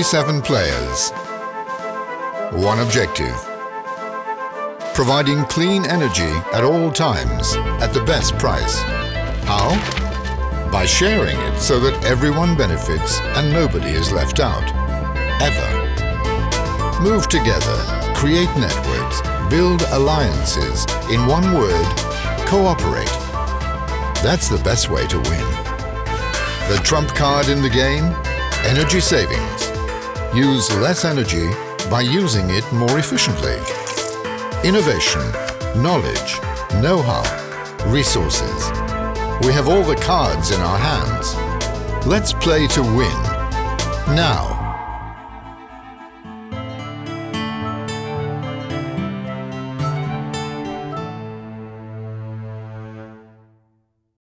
37 players. One objective: providing clean energy at all times at the best price. How? By sharing it so that everyone benefits and nobody is left out. Ever. Move together, create networks, build alliances. In one word, cooperate. That's the best way to win. The trump card in the game? Energy savings. Use less energy by using it more efficiently. Innovation, knowledge, know-how, resources. We have all the cards in our hands. Let's play to win. Now.